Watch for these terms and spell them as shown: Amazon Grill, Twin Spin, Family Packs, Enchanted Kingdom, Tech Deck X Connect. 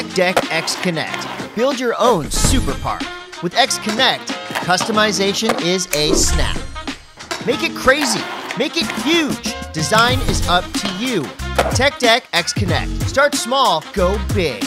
Tech Deck X Connect. Build your own super park. With X Connect, customization is a snap. Make it crazy. Make it huge. Design is up to you. Tech Deck X Connect. Start small, go big.